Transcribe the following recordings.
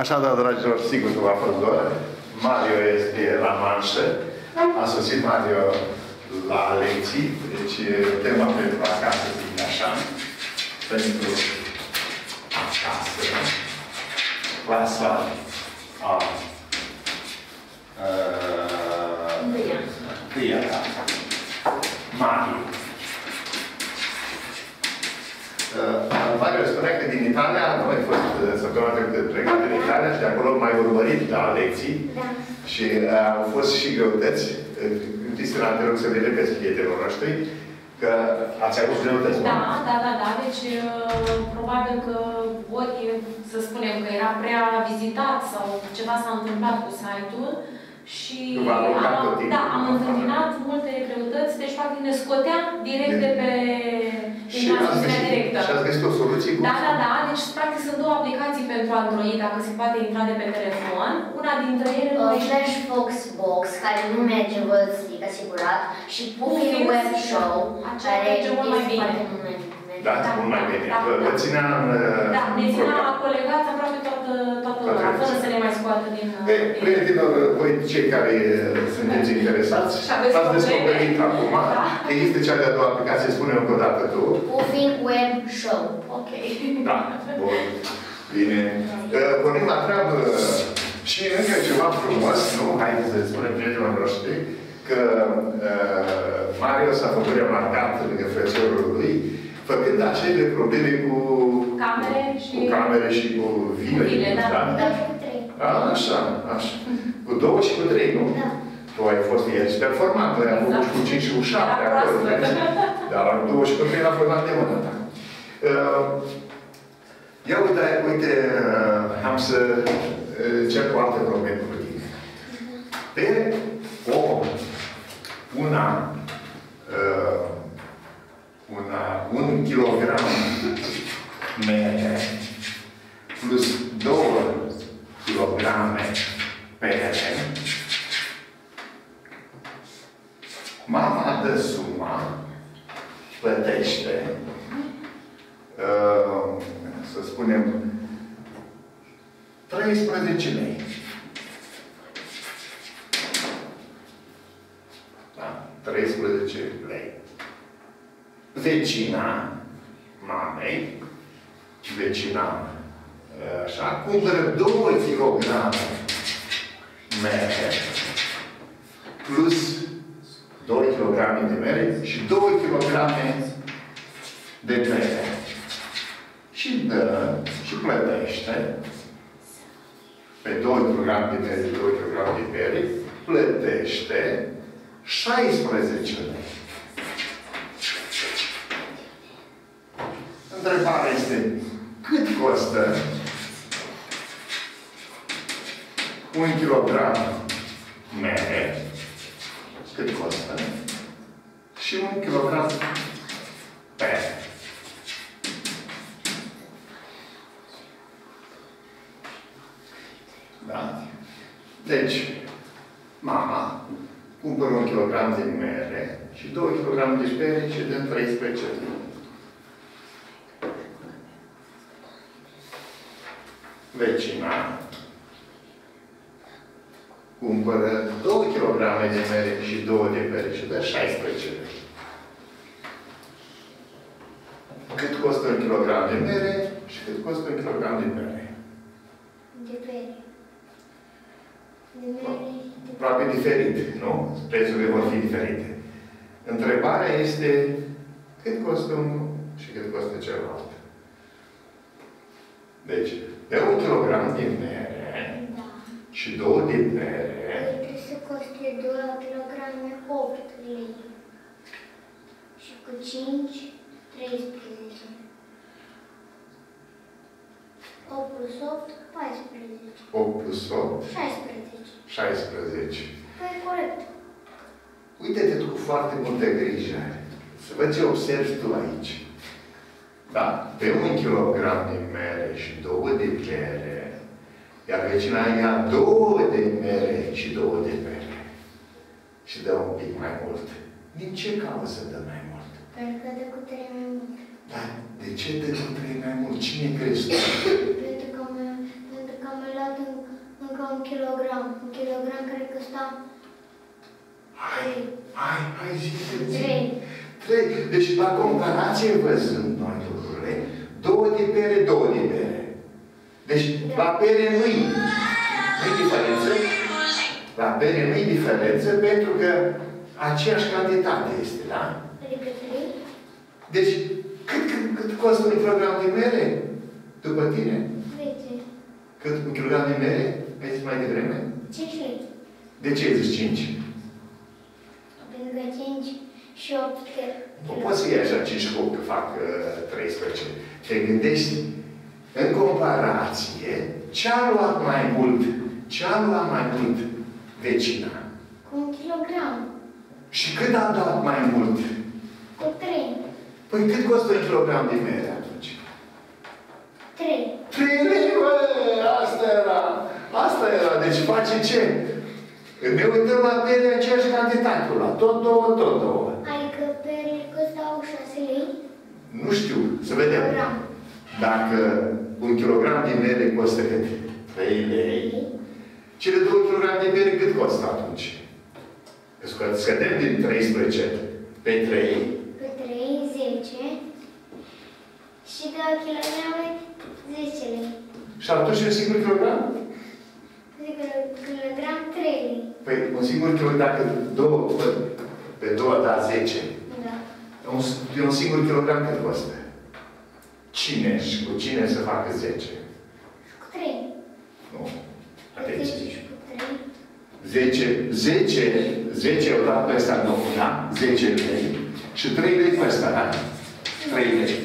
Așadar, dragilor, sigur că v-a fost doar. Mario este la manșă. A sosit Mario la lecții. Deci, tema pentru acasă zic așa. Pentru acasă. Clasa a întâia. Mario. Mario spunea că din Italia, nu ai fost săptămâna trecută plecat în Italia și de acolo m-ai urmărit la lecții. Da. Și au fost și greutăți. Cristina, te rog să vedem pe prietenii noștri că ați avut greutăți. Da, da, da, da. Deci probabil că ori, să spunem, că era prea vizitat sau ceva s-a întâmplat cu site-ul și am întâmpinat multe greutăți, deci practic ne scotea direct de pe transmisiunea directă. Și ați găsit o soluție? Da, da, da. Deci practic sunt două aplicații pentru Android, dacă se poate intra de pe telefon. Una dintre ele Flash Foxbox, care nu merge, vă zic asigurat, și Puffy Web Show, care merge mult mai bine. Da, mult mai bine. Vă țineam... Da, ne țineam colegați aproape toată lumea, fără să ne mai scoată din... Prietenilor, voi cei care sunteți interesați, ați descoperit acum, există cea de-a doua aplicație, spune-o încă o dată tu. Puffy Web Show. Ok. Da, bun. Bine. Pornim la treabă și încă ceva frumos, nu? Haideți să spunem prietenilor noștri că Mario s-a făcut remarcat lângă frățiorul lui, făcând acele probleme cu camere și cu vinele, da? Așa, așa. Cu 2 și cu 3, nu? Da. Tu ai fost ești performant, ai avut și cu 5 și cu 7 acolo. Dar cu 2 și cu 3 l-a format de mână ta. Ia uite, am să cer cu alte probleme cu tine. Pe un kilogram mere plus 2 kilograme pere, mama dă suma, plătește, să spunem, 13 lei. Da? 13 lei. Vecina mamei, vecina, așa, cumpără 2 kilograme mere plus 2 kilograme de mere și 2 kilograme de pere. Și dă, și plătește pe 2 kilograme de mere și 2 kilograme de pere, plătește 16 lei. Întrebarea este, cât costă 1 kilogram mere, cât costă, și 1 kilogram pere? Da? Deci, mama cumpără 1 kilogram de mere și 2 kilograme de pere și dă 13 lei. Vecina cumpără 2 kg de mere și 2 de pere și dă 16 lei. Cât costă 1 kg de mere și cât costă 1 kg de pere? De pere. Probabil diferit, nu? Prețurile vor fi diferite. Întrebarea este cât costă unul și cât costă celălalt. Deci, pe 1 kilogram de mere și 2 de pere... Trebuie să coste 2 kilograme 8 lei. Și cu 5, 13. 8 plus 8, 14. 8 plus 8? 16. 16. Păi, corect. Uite-te tu cu foarte multă grijă. Să văd ce observi tu aici. Da? Pe 1 kilogram de mere și 2 de pere, iar vecina ia 2 de mere și 2 de pere. Și dă un pic mai mult. Din ce cauză dă mai mult? Pentru că dă cu 3 mai mult. Dar de ce dă cu 3 mai mult? Cine crezi tu? Pentru că am luat un kilogram. Un kilogram cred că sta... Hai, zi. 3. Deci, la comparație, văzând noi lucrurile, 2 de pere, 2 de pere. Deci, da. La pere nu-i diferență. La pere nu-i diferență, pentru că aceeași cantitate este, da? Adică 3. Deci, cât costă un kilogram de mere? După tine? 10. Cât un kilogram de mere? Ai zis mai devreme? 5. De ce zici 5? Pentru că 5 și 8 cred. Nu poți să iei așa 5 și 8 că fac 13. Te gândești în comparație ce-a luat mai mult? Ce-a luat mai mult vecina? Cu un kilogram. Și cât a dat mai mult? Cu 3. Păi cât costă un kilogram de mere atunci? 3 lei, bă! Asta era. Deci face ce? Când ne uităm la pere, aceeași cantitate, la tot două. Adică perele costau 6 lei? Nu știu. Să vedem. Kilogram. Dacă un kilogram de mere costă cât? 3 lei. Cele 2 kilograme de mere cât costă atunci? Scădem din 13 pe 3. Pe 3, 10. Și de o kilograme, 10 lei. Și atunci un singur kilogram? Kilogram, 3 lei. Păi un singur kilogram, dacă pe 2 da 10. Da. Un singur kilogram cât costă? Cine și cu cine să facă 10? Cu 3. Nu. Atenție. 10 o dat pe ăsta, nu, da? 10 lei. Și 3 lei pe ăsta, da? 3 lei.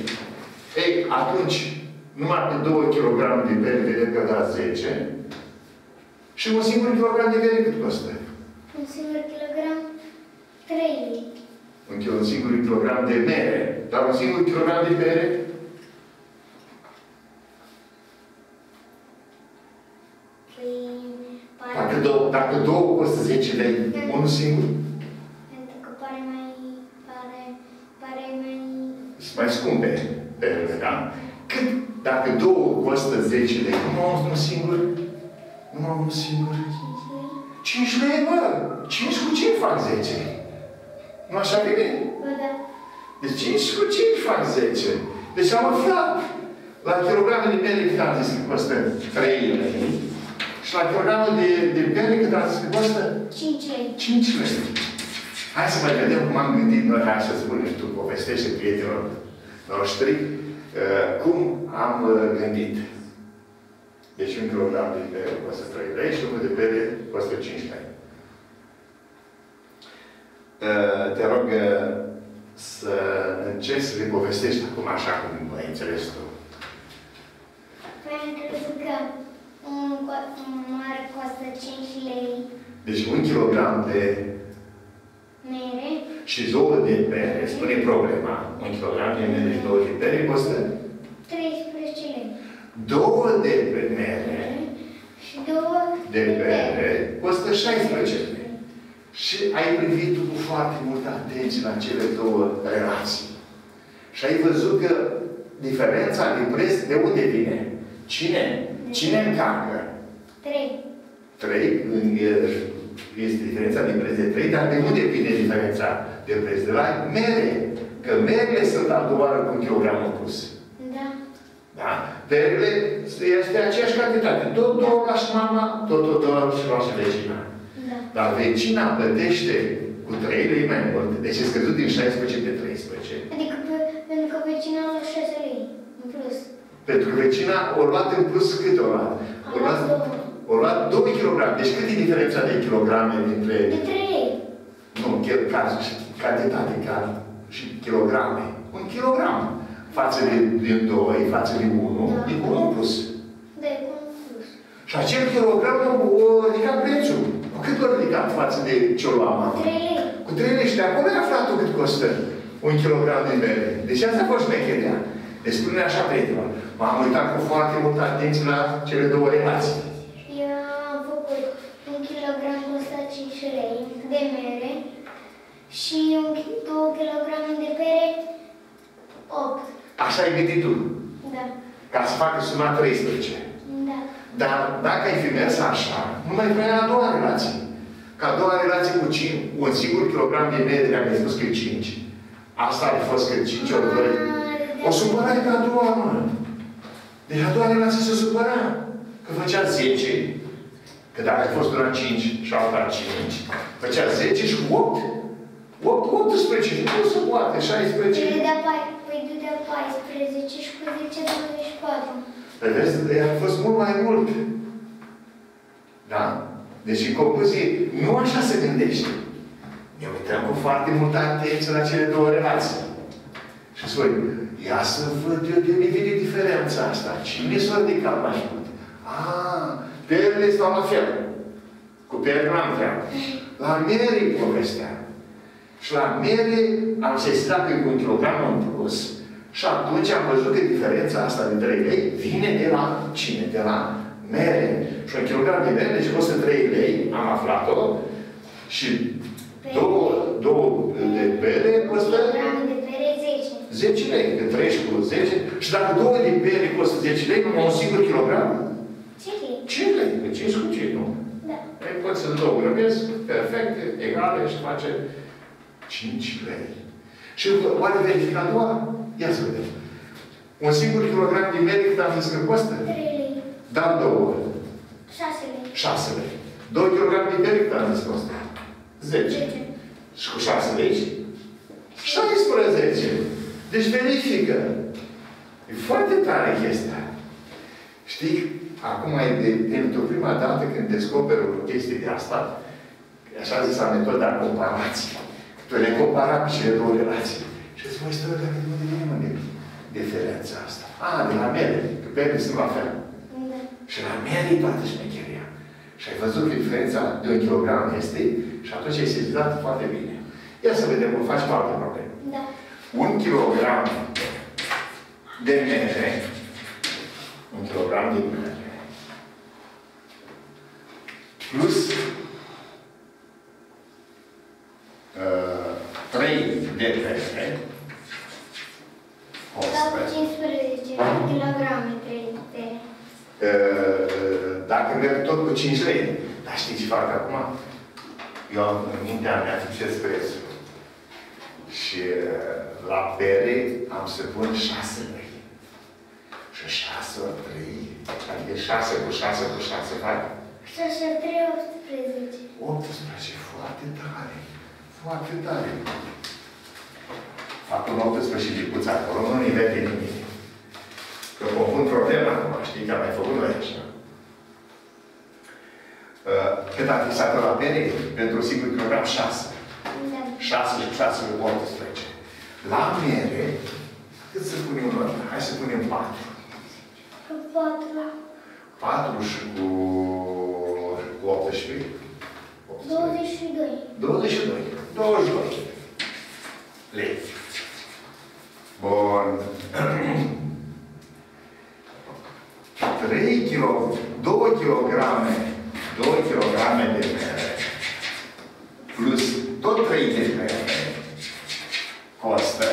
Ei, atunci, numai pe 2 kg de pere, vedem că da 10. Și un singur kilogram de pere cât costă? Un singur kilogram, 3 lei. Un singur kilogram de mere, dar un singur kilogram de pere? Dacă două costă 10 lei, unul singur? Pentru că pare mai... mai scumpe perele, da? Cât? Dacă două costă 10 lei, numai unul singur? 5 lei. 5 lei, bă! 5 cu 5 fac 10. Nu așa bine? Bă, da. Deci 5 cu 5 fac 10. Deci am aflat la kilogramele pere cât am zis că costă 3 lei. Și la kilogramul de pere, cât ați zis că costă? 5 lei. 5 lei. Hai să mai vedem cum am gândit noi, hai să spunem și tu, povestește prietenilor noștri, cum am gândit. Deci un kilogram de pere costă 3 lei și unul de pere costă 5 lei. Te rog să încerci să le povestești acum așa cum ai înțeles tu. Mare costă 5 lei. Deci 1 kg de mere și 2 de pere. Spune problema. 1 kg de mere și 2 de pere costă 13 lei. 2 de mere și 2 de pere costă 16 lei. Și ai privit cu foarte multă atenție la cele două relații. Și ai văzut că diferența de preț de unde vine? Cine încarcă? 3. Este diferența de preț de 3, dar de unde vine diferența de preț? De la mere. Că merele sunt a doua oară cu un kilogram opus. Da. Da? Perele este aceeași cantitate. Tot două la și mama, tot două la și vecina. Da. Dar vecina plătește cu 3 lei mai mult. Deci e scăzut din 16 pe 13. Adică pentru că vecina a luat 6 lei în plus. Pentru că vecina o luat în plus cât o luat? O luat 2 kg. Deci cât e diferența de kilograme dintre... De 3 lei. Nu, cantitate, și kilograme. 1 kg. Față de 2, față de 1, da. E cu 1 plus. Da, e cu 1 plus. Și acel kilogram o ridicat prețul. Cu cât o ridicat față de ce-o lua mama? Cu 3 lei. Cu 3 lei. Și de acolo ai aflat cât costă 1 kg de mere. Deci asta a fost mecherea. Deci spune așa, prietenilor. M-am uitat cu foarte multă atenție la cele două relații. Eu am făcut un kilogram costă 5 lei de mere și 2 kilograme de pere 8. Așa ai gândit tu? Da. Ca să facă suma 13. Da. Dar dacă ai fi mers așa, nu mai vrea a doua relație. Ca a doua relație cu un singur kilogram de medre, am spus că e 5. Asta ar fi fost că 5 ori 2. O supărai pe a doua mână. Deci a doua relație se supăra. Că făcea 10. Că dacă ai fost una 5 și alta 5. Făcea 10 și 8. 18. Nu se poate. 16. Păi du de 14 și cu 10 24. Vedeți? A fost mult mai mult. Da? Deci, în concluzie, nu așa se gândește. Ne uităm cu foarte multă atenție la cele două relații. Și spui, ia să văd eu de unde vine diferența asta. Cine s-a ridicat mai mult? Ah, perle stau la fel. Cu perle n-am treabă. La mere povestea. Și la mere am sesizat că cu un kilogram în plus. Și atunci am văzut că diferența asta dintre lei vine de la cine? De la mere. Și un kilogram de mere, deci costă 3 lei, am aflat-o. Și două de pere costă 10 lei. De 3 și cu 10. Și dacă două de pere costă 10 lei, numai un singur kilogram? 5 lei. 5 cu 5, nu? Da. Poți să-l două grăbesc, perfect, egale și face 5 lei. Și oare verifica a doua? Ia să vedem. Un singur kilogram de mere cât am zis că costă? 3 lei. Dar două. 6 lei. 6 lei. 2 kg de mere cât am zis că costă? 10. 10. Și cu 6 lei? 16. Deci verifică. E foarte tare chestia. Știi? Acum e pentru prima dată când descoperi o chestie de asta, așa zis, am metoda comparației. Tu le compara cu cele două relații. Și îți voi stă dacă nu devine mândri diferența asta. Ah, de la mere, că perne sunt la fel. Da. Și la mere e toată șmecheria. Și ai văzut că diferența de un kilogram este și atunci ai sesizat foarte bine. Ia să vedem, îl faci pe alte probleme. Da. Un kilogram de mere, un kilogram de mere, plus 3 de pere costă 15 kg de dacă merg tot cu 5 lei. Dar știți ce fac acum? Eu am în mintea mea fixez prețul. Și la pere am să pun 6 lei. Și 6 ori 3. Adică 6 cu 6 cu 6 fac. 6 ori 3, 18. 18, foarte tare. Foarte tare. Fac un 18 licuță acolo, nu-i vede nimic. Că confund problema acum, știi că am mai făcut noi așa. Cât am fixat la pere? Pentru un singur kilogram 6. 6 și 6 cu 18. La mere, cât să punem în ordine? Hai să punem 4. 4. 4 și cu 18. 22. 22 lei. Bun. 2 kg de mere plus tot 3 de mere costă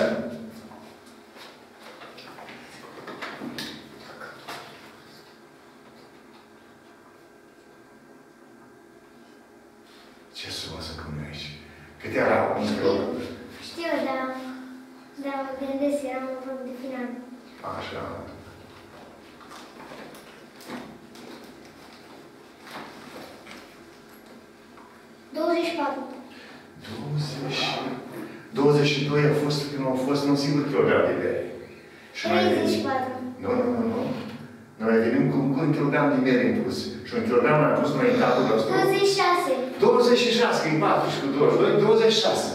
22 a fost când au fost un singur kilogram de mere. Și noi venim... Nu. Noi venim cu un kilogram de mere în plus. Și un kilogram l-am pus noi în capul nostru. 26. 26, că e 4 și cu 22, 26.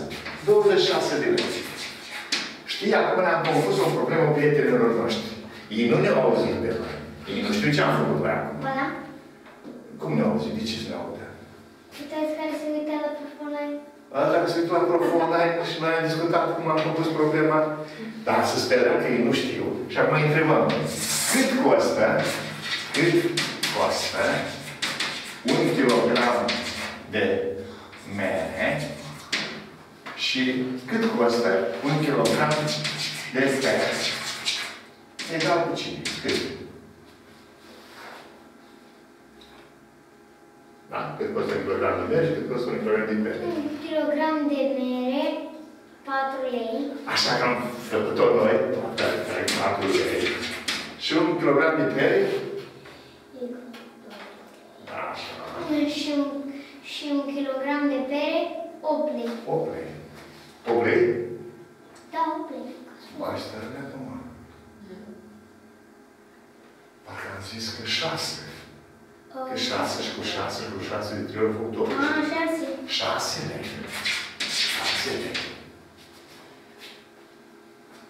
26 de lei. Știi, acum ne-am confuz o problemă prietenilor noștri. Ei nu ne-au auzit de noi. Ei nu știu ce am făcut noi acum. Ba da? Cum ne-au auzit? De ce să ne audă? Uitați care se uită la profunai. Asta că se uită la profund online și noi am discutat cum am făcut problema. Dar să sperăm că ei nu știu. Și acum întrebăm. Cât costă 1 kg de mere și cât costă 1 kg de pere? Egal cu cine? Cât? Da? Cât costă un kilogram de mere și cât costă un kilogram de mere. Un kilogram de mere, 4 lei. Așa că am făcut-o noi, care 4 lei. Și un kilogram de mere? Așa. Și un kilogram de pere, 8 lei. 8 lei. 8 lei? Da, 8 lei. Mai stărne acum. Parcă am zis că 6. Că 6 și cu 6 și cu 6 de 3 ori fac 2. A, 6. 6 lei. 6 lei.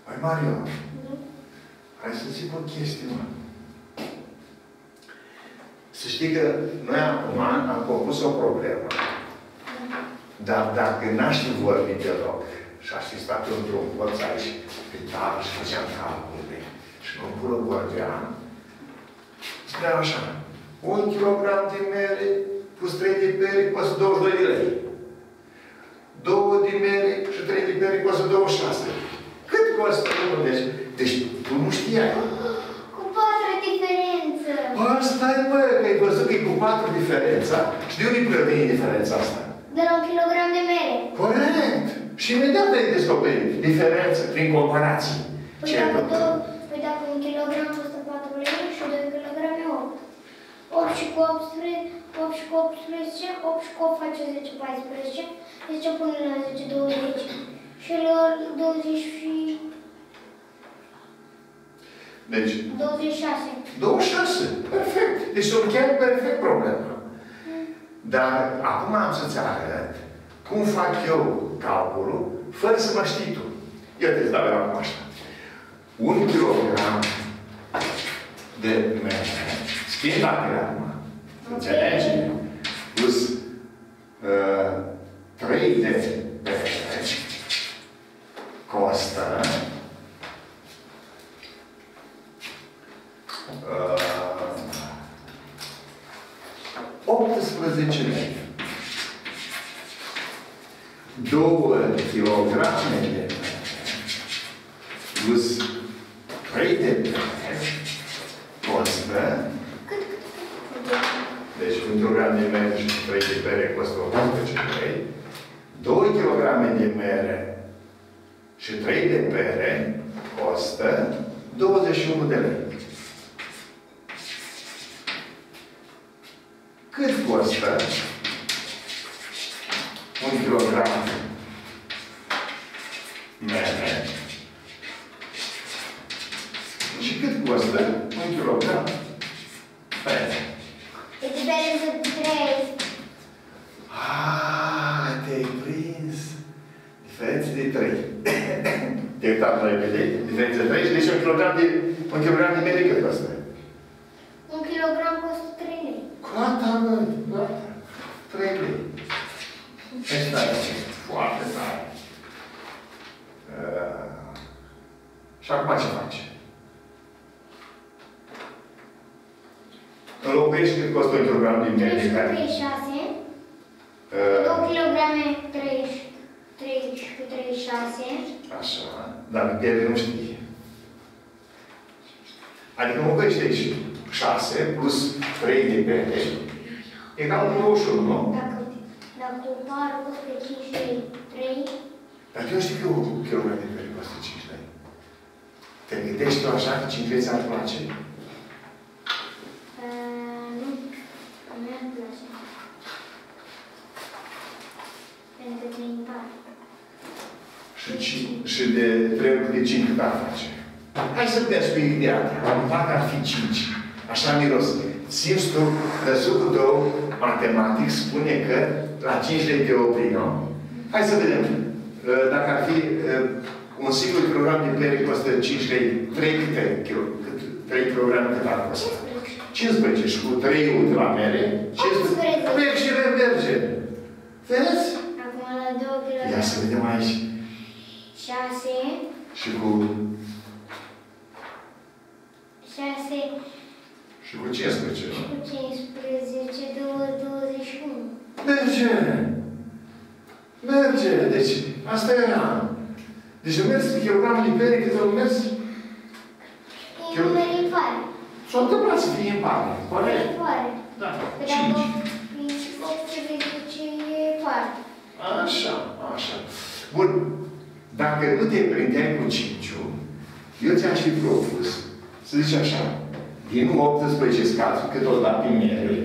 Păi, Mario, hai să zic o chestie, mă. Să știi că noi acum am compus o problemă. Dar dacă n-aș fi vorbit deloc și aș fi stat într-un colț aici pe tavă și făceam calcule și mă pură vorbeam, spuneam așa, 1 kg de mere plus 3 de pere costă 22 de lei. 2 de mere și 3 de pere costă 26 lei. Cât costă? Deci tu nu știai. Asta-i, bă, că ai văzut că e cu 4 diferența. Și de unde provine diferența asta? De la un kilogram de mere. Corect! Și imediat ai descoperit diferență prin comparație. Păi dacă un kilogram costă 4 lei și 2 kilogram e 8. 8 și cu 18, 8 și cu 8 face 10, 14, 10 pune la 10, 20. Și la 20 și... Deci... 26. 26. Perfect. Deci sunt chiar perfect problema. Dar acum am să-ți arăt cum fac eu calculul fără să mă știi tu. Eu te-ți dau acum așa. 1 kilogram de mere. Schimb la gramă. Înțelegi? Plus 3 de mere costă 18 lei. 2 kg plus 3 de mere costă. Deci 1 kg de mere și 3 de pere costă 18 lei. 2 kg de mere și 3 de pere costă 21 de lei. Cât costă 1 kilogram mere și cât costă 1 kilogram pere? E diferență de 3. Aaa, te-ai prins. Diferență de 3. Te-ai uitat repede. Diferență de 3 și deci 1 kilogram de mere cât costă? 1 kilogram costă 3 lei. Gata, mă! Gata! 3 lei. Ești tare. Foarte tare. Și acum ce faci? Înlocuiești cât costă 1 kg din mere care... 36. 2 kg 36. Așa. Dar pierde nu știe. Adică înlocuiești aici. 6 plus 3 de pere egal 21, nu? Dacă o bară costă 5 lei, 3... Dar eu știu că o kilogram de pere costă 5 lei. Te gândești tu așa că 5 lei ți-ar place? Nu. Nu-mi place. Pentru că e impar. Și de 3 ori de 5 cât ar face? Hai să vezi cu ideea ta. Un par ar fi 5. Așa miros. Simți tu, răzucul tău matematic spune că la 5 lei te opri, nu? Hai să vedem. Dacă ar fi un singur kilogram de pere costă 5 lei, 3 kilograme cât ar costa? 15. Și cu 3 uri de la mere, 15. Merge și remerge. Vezi? Acum la 2 kilograme. Ia să vedem aici. 6. Și cu... 6. Și cu 15, nu? Și cu 15, 21. Merge! Merge! Deci, asta era. Deci, nu mergi kilogramul de pere cât nu mergi? E număr impar. S-a întâmplat să fie impar. Corect? Impar. Da. 5. dacă nu te prindeai cu 5-ul, eu ți-aș fi propus să zici așa, din 18 scazuri, cât o da din miere,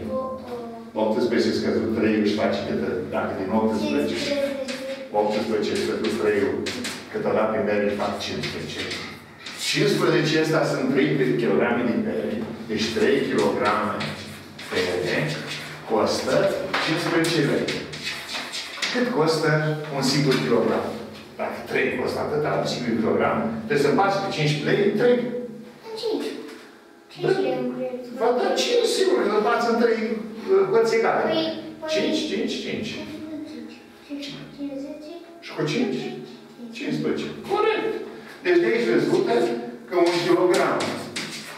18 scăzut 3-ul își face câtă, dacă din 18 scăzut 3-ul, cât o da din miere își fac 15. 15 astea sunt 3 kg din miere, deci 3 kg pere costă 15 lei. Cât costă un singur kilogram? Dacă 3 costă atâta, un singur kilogram, trebuie să bați pe 15 lei, 3. 5 lei. Vă dă 5, sigur, că îl bați în 3 bărți egale. 5, 5, 5. Și cu 5? 15. Corect. Deci de aici rezultă că un kilogram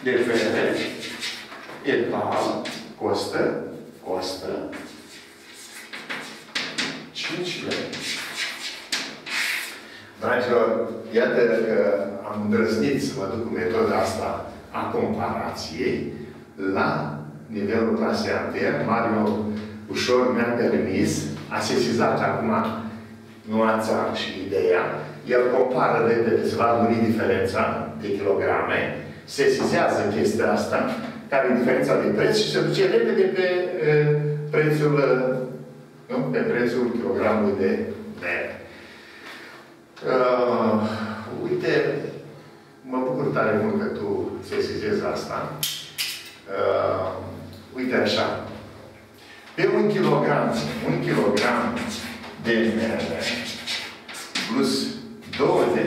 de fere etal costă 5 lei. Dragilor, iată că am îndrăznit să mă duc cu metoda asta a comparației la nivelul clasei a 1-a. Mario ușor mi-a permis, a sesizat acum nuanța și ideea. El compară repede, se va muri diferența de kilograme, sesizează chestia asta, care e diferența de preț și se duce repede pe prețul pe prețul kilogramului de mere. Uite, mă bucur tare mult că tu sesizezi asta. Uite așa. Pe un kilogram de mere plus 2 de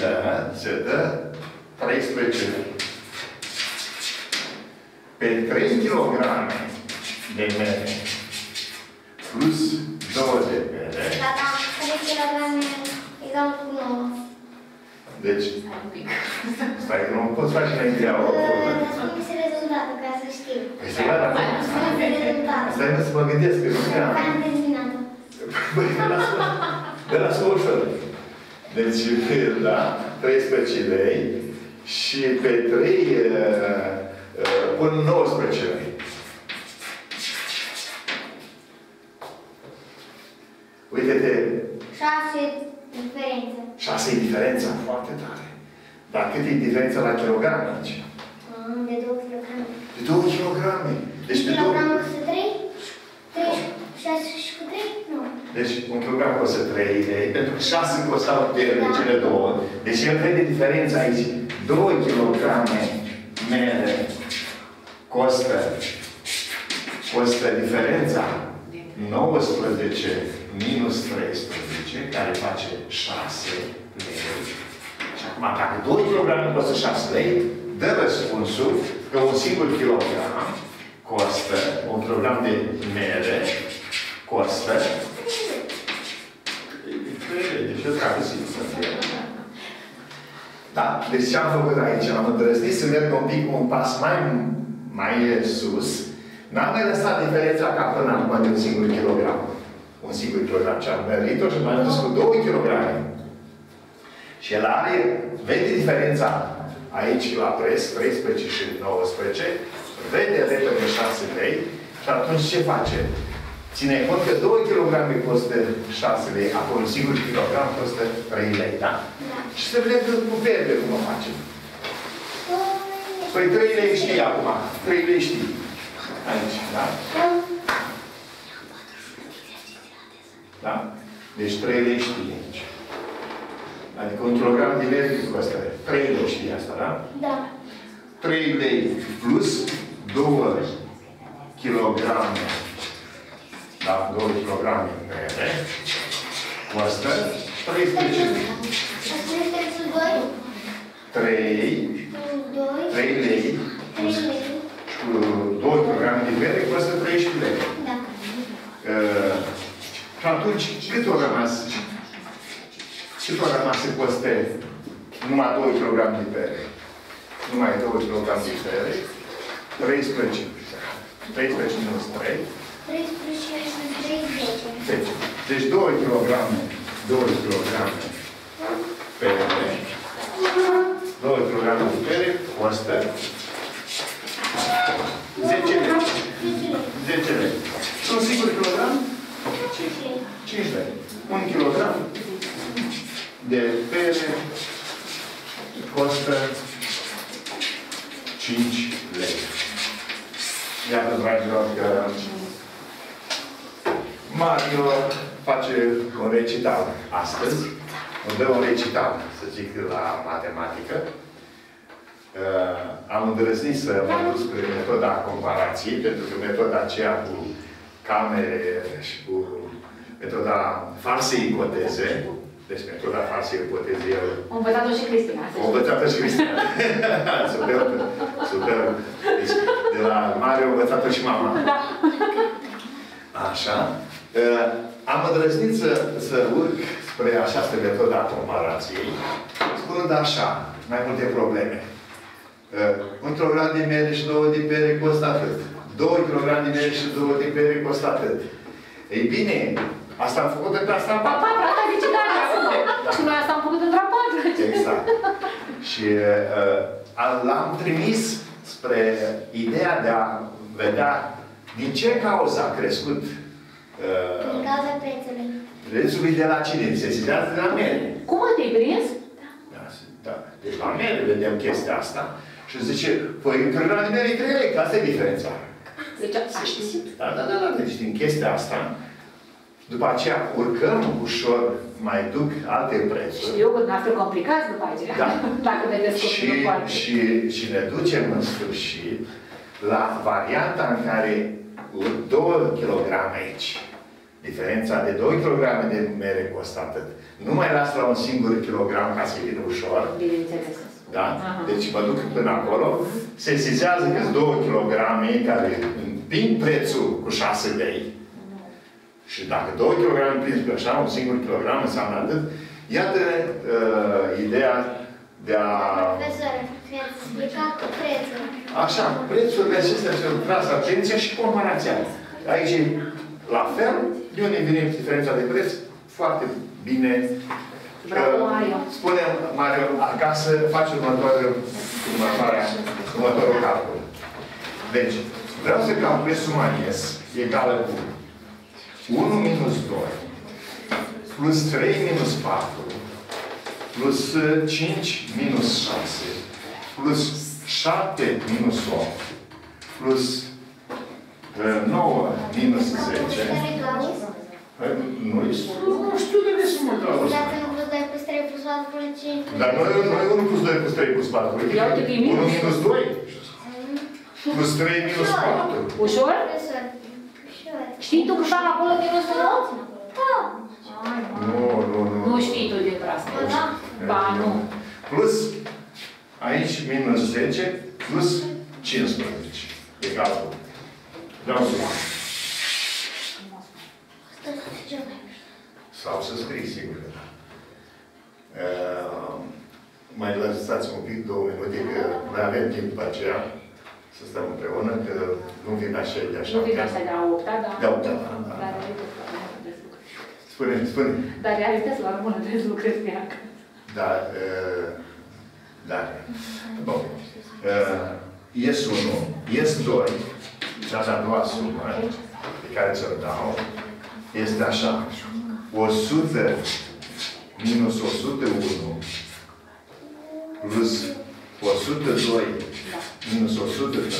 mere se dă 13 lei. Pe 3 kg de mere plus 2 de mere. Da, da, 3 kg egal cu 9. Deci, stai că nu poți face mai grea o formă. Să rezultatul, ca să știu. Păi să văd acum. Stai că să mă gândesc, că nu vreau. Am terminat-o. Băi, de la ușor. Deci, da, 13 lei. Și pe 3 pun 19 lei. Uite-te! 6 diferență. 6 e diferența? Foarte tare. Dar cât e diferența la kilograme aici? De 2 kilograme. De 2 kilograme? Deci de 2 kilograme costă 3? 6 și cu 3? Nu. Deci un kilogram costă 3 lei, pentru că 6 costau de cele două. Deci el vede diferența aici. 2 kilograme mere costă diferența 19 minus 13, care face 6 lei. Și acum, dacă 2 kg costă 6 lei, dă răspunsul că un singur kilogram costă, un kilogram de mere costă 3 lei. Deci eu trebuie să fie. Da, deci ce am făcut aici? Am îndrăznit să merg un pic un pas mai sus. N-am mai lăsat diferența ca până acum de un singur kilogram. Un singur kilogram. Și am merit-o și m-am dus cu 2 kilograme. Și el are, vede diferența aici la preț, 13 și 19, vede repede 6 lei și atunci ce face? Ține cont că 2 kilograme costă 6 lei, acolo un singur kilogram costă 3 lei, da? Da. Și să vedem cu verde cum o facem. Păi 3 lei știi acum. 3 lei știi. Aici, da? Da? Deci 3 lei știi aici. Adică un kilogram de mere cu asta. 3 lei știi asta, da? Da. 3 lei plus 2 kilograme. Da? 2 kilograme de mere. Cu asta 13 lei. 3 lei plus 2 kilograme de mere costă 13 lei. Da. Și atunci, cât o rămas? Cât o rămas se costă numai 2 kg de mere? Numai 2 kg de mere. 13. 13 minus 3. 13 minus 3, 10. Deci 2 kg. 2 kg de mere. 2 kg de mere costă 10 lei. Un singur kilogram? 5 lei. 1 kilogram Iată, dragilor, că Mario face un recital astăzi. Îmi dă un recital, să zic, la matematică. Am îndrăznit să mă duc spre metoda comparației, pentru că metoda aceea cu camere și cu metoda farsei ipoteze. Deci, metoda farsei ipoteze, eu... O învățat-o și Cristina. O învățat-o și Cristina. Superb, superb. Deci, de la Mario, învățat-o și mama. Da. Așa. Am îndrăznit să urc spre această metodă a comparației, spunând așa, mai multe probleme. 1 kg de mere și 2 de pere costă atât. 2 kg de mere și 2 de pere costă atât. Ei bine, asta am făcut într-a patru. Asta zice, da, și noi asta am făcut într-a patru. Exact. Și l-am trimis spre ideea de a vedea din ce cauză a crescut din cauza prețului. Prețului de la cine? Se zidează de la mere. Cum te-ai prins? Da. Da. Deci la mere vedem chestia asta. Și zice, păi, în prima de mere e 3 lei, că asta e diferența. Deci asta știu. Da, da, da, da. Deci din chestia asta, după aceea urcăm ușor, mai duc alte prețuri. Știu, cu dumneavoastră complicați după aceea. Da. Dacă ne descoperim foarte. Și ne ducem în sfârșit la varianta în care 2 kg aici. Diferența de 2 kg de mere costă atât. Nu mai las la un singur kilogram ca să vină ușor. Bineînțeles. Da? Deci mă duc până acolo, se sizează că 2 kg care împing prețul cu 6 lei. Și dacă 2 kg împingi pe așa, un singur kilogram înseamnă atât. Iată ideea de a... Profesor, mi-ați explicat prețul. Așa, prețurile acestea se tras atenția și comparația. Aici, la fel, de unde vine diferența de preț? Foarte bine. Bravo, Mario. Spune, Mario, acasă faci următorul calcul. Deci, vreau să calculez suma S egală cu 1 minus 2 plus 3 minus 4 plus 5 minus 6 plus 7 minus 8 plus 9 minus 10. Nu știu de ce sunt multe ori. Dacă 1 plus 2 plus 3 plus 4 plus 5. Dar noi 1 plus 2 plus 3 plus 4. 1 minus 2 plus 3 minus 4. Ușor? Știi tu că fac acolo minus 1? Da. Nu. Nu știi tu de asta. Ba, nu. Plus aici, minus 10, plus 15. Egal cu. Dau suma. Sau să scrii, sigur. Mai lăsați un pic, 2 minute, că mai avem timp pe aceea să stăm împreună, că nu vin așa de așa. Nu vin așa de la 8-a, dar... De 8-a, da. Spune, spune. Dar realitățile la rămână trebuie să lucrezi pe ea. Da. Da. Bun. Ies 1, ies 2, cea de-a doua sumă pe care ți-o dau, este așa. 100 minus 101 plus 102 minus 103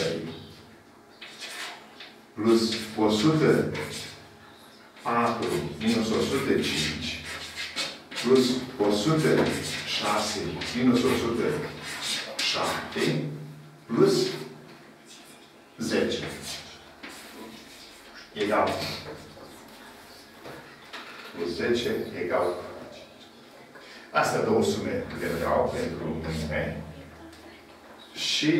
plus 104 minus 105 plus 106 minus 107 plus 10. Egal. Plus 10 egal. Astea două sume le vreau pentru mine. Și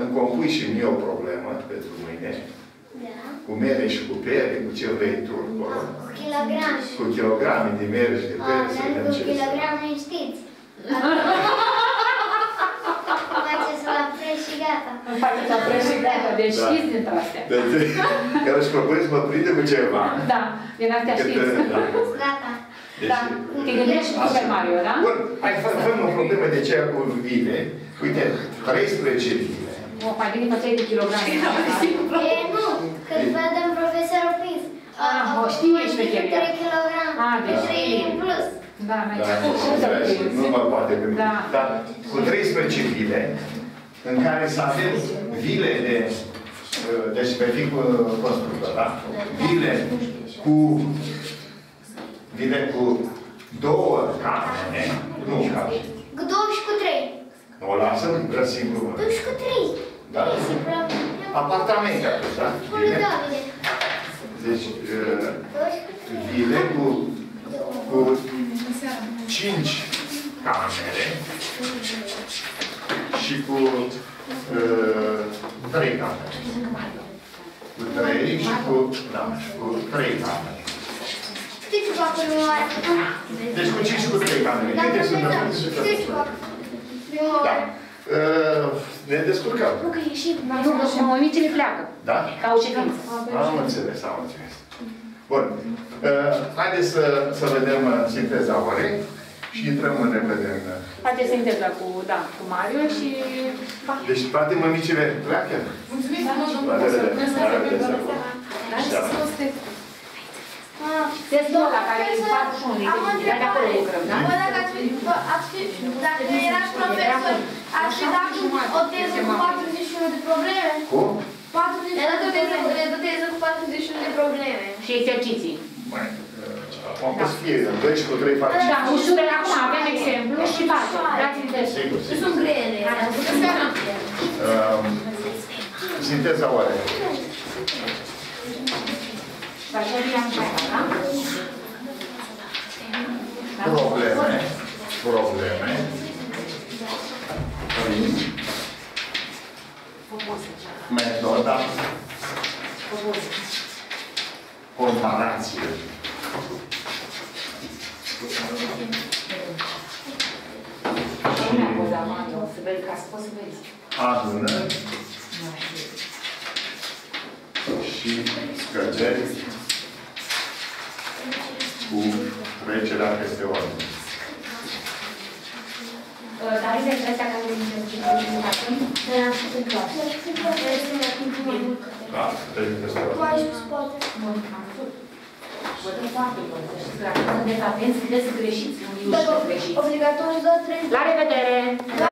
îmi compui și mie o problemă pentru mâine. Cu mere și cu pere, cu ce vrei tu acolo. Cu kilograme. Cu kilograme de mere și de pere să vedem ce este. Cu kilograme știți. Îmi faceți la preț și gata. Deci știți dintre astea. Chiar își propuneți să mă prinde cu ceva. Da. Din astea știți. Gata. Da. Te gândești cu Super Mario, da? Bun. Hai să facem o problemă de ceea cu vine. Uite, 13 vine. Mai bine pe 3 de kilograme. Nu. Că după dăm profesorul prins. Știi ești pe chemia. 3 kg. Deci 3 plus. Da, mai știu. Nu mă poate gândi. Dar cu 13 vine în care să avem vile de... Deci pe fi constructor, da? Vile cu... Vile cu două camere. Nu camere. Cu două și cu trei. O lasă simplu. Două și cu trei. Da. Apartamente atunci, da? Vile. Deci... Vile cu 5 camere și cu 3 camere. Cu 3 și cu, da, cu 3 camere. Deci cu 5 și cu 3 camere. Câte sunt acolo? Da. Ne descurcăm. Nu, că și mămicile pleacă. Da? Ca au ceva. Am înțeles, am înțeles. Bun. Haideți să vedem sinteza orei și intrăm în repede în... Haideți să intrăm cu Mario și... Deci toate mămicile pleacă? Mulțumim, domnul! La revedere! La revedere! La revedere! Testele la care îi fac și unii, dar de acolo lucrăm, da? Bă, dacă erați profesor, ați fi dat o teză cu 41 de probleme? Cum? Era de teză cu 41 de probleme. Și exerciții. Mai, am pus fie, 12 cu 3 facem. Da, ușură, acum avem exemplu și facem. Dați-mi teză. Sunt grele. Sinteza oare. Probleme. Metoda comparației. Adună și scăderi cu trecerea peste ori. Dar este astea care nu da, trecerea peste ori. Obligatoriu, 2, 3. La revedere!